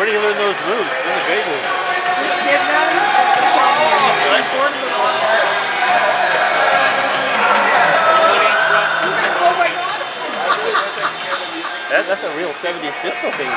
Where do you learn those moves? Those are great moves. Just get them. That's a real 70s disco thing.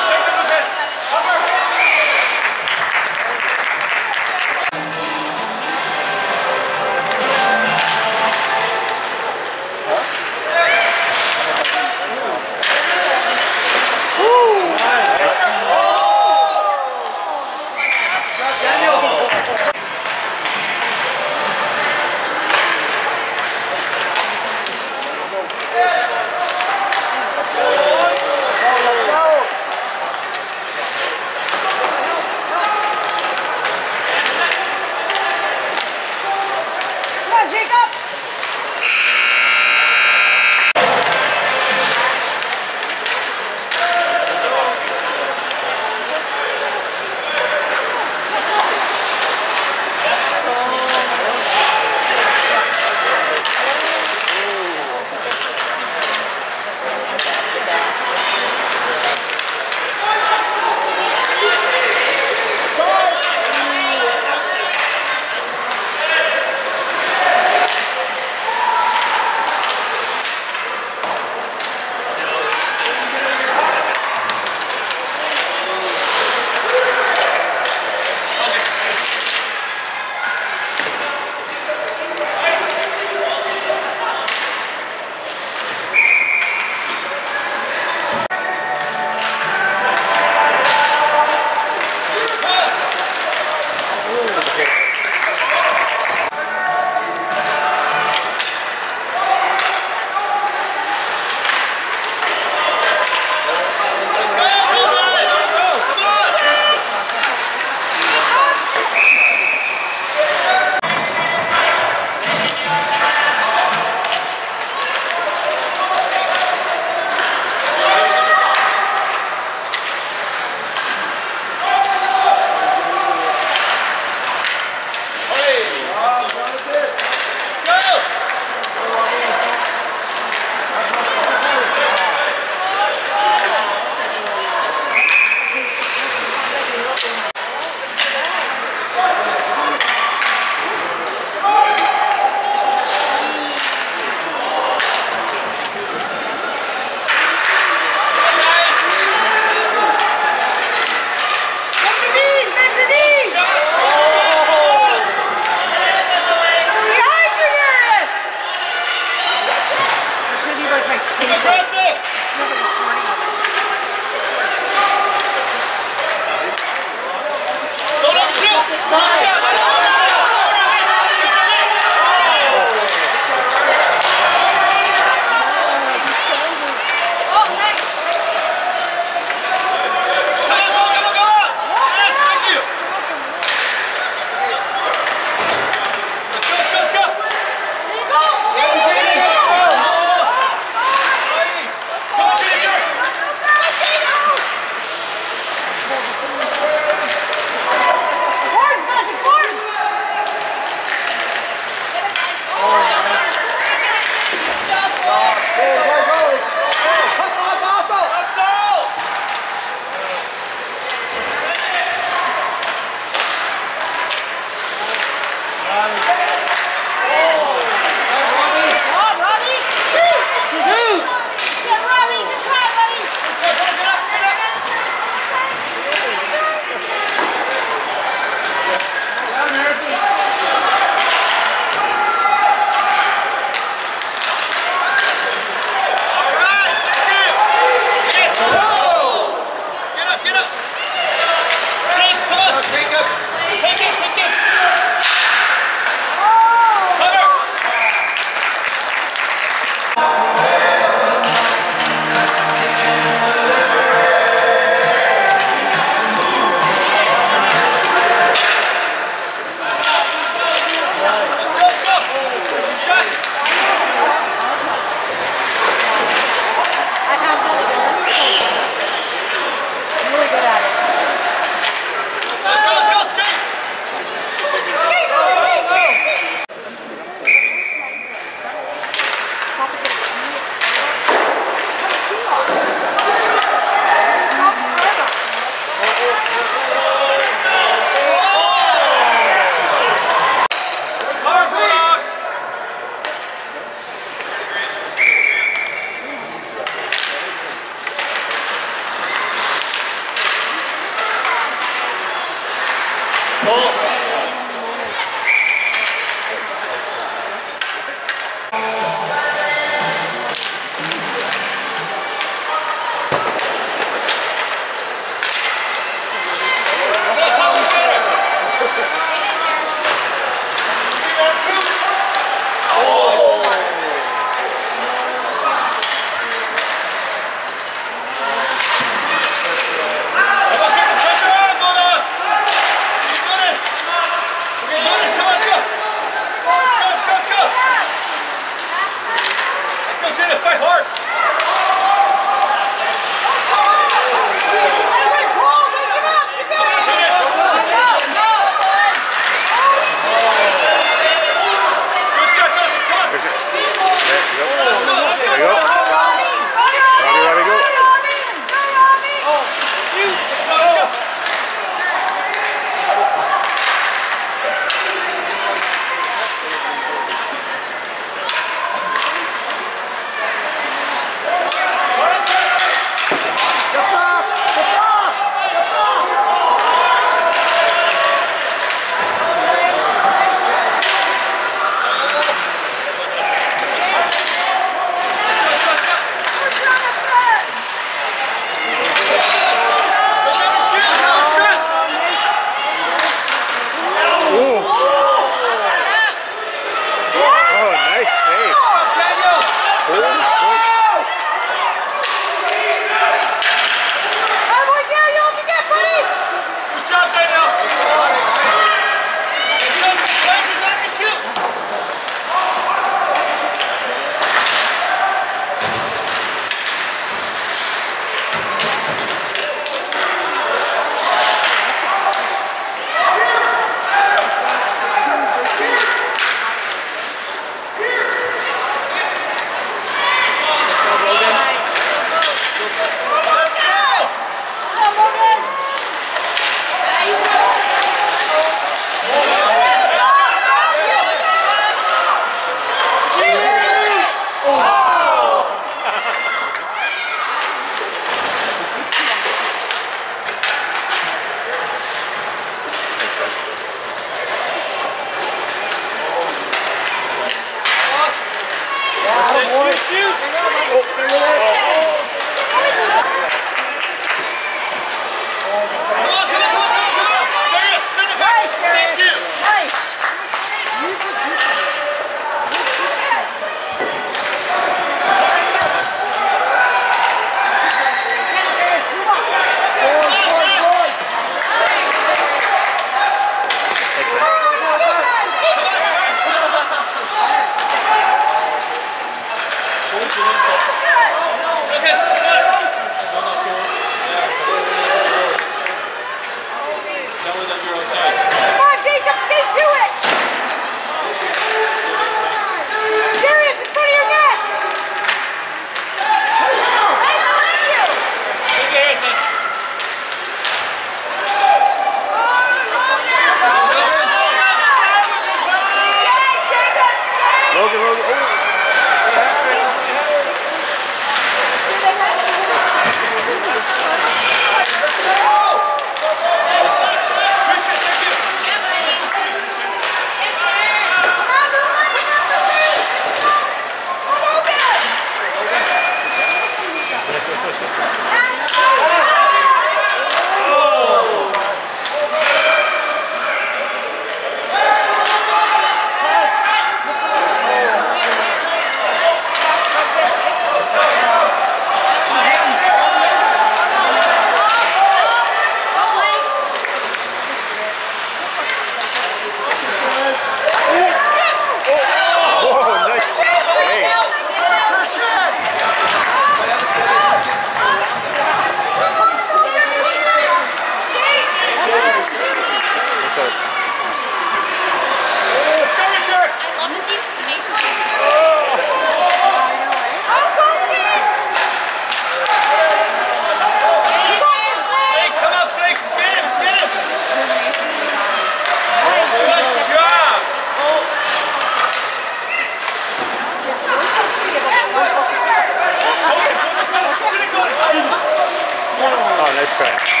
That's right.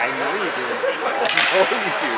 I know you do.